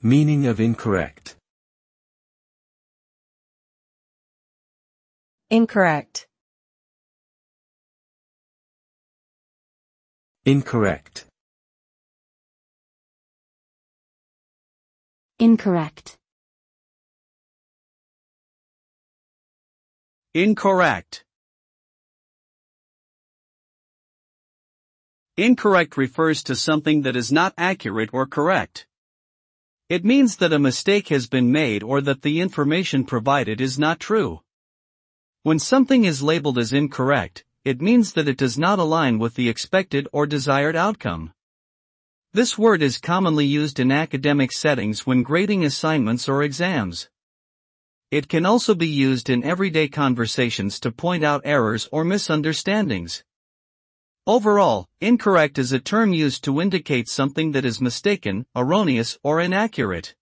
Meaning of incorrect. Incorrect. Incorrect. Incorrect. Incorrect. Incorrect refers to something that is not accurate or correct. It means that a mistake has been made or that the information provided is not true. When something is labeled as incorrect, it means that it does not align with the expected or desired outcome. This word is commonly used in academic settings when grading assignments or exams. It can also be used in everyday conversations to point out errors or misunderstandings. Overall, incorrect is a term used to indicate something that is mistaken, erroneous, or inaccurate.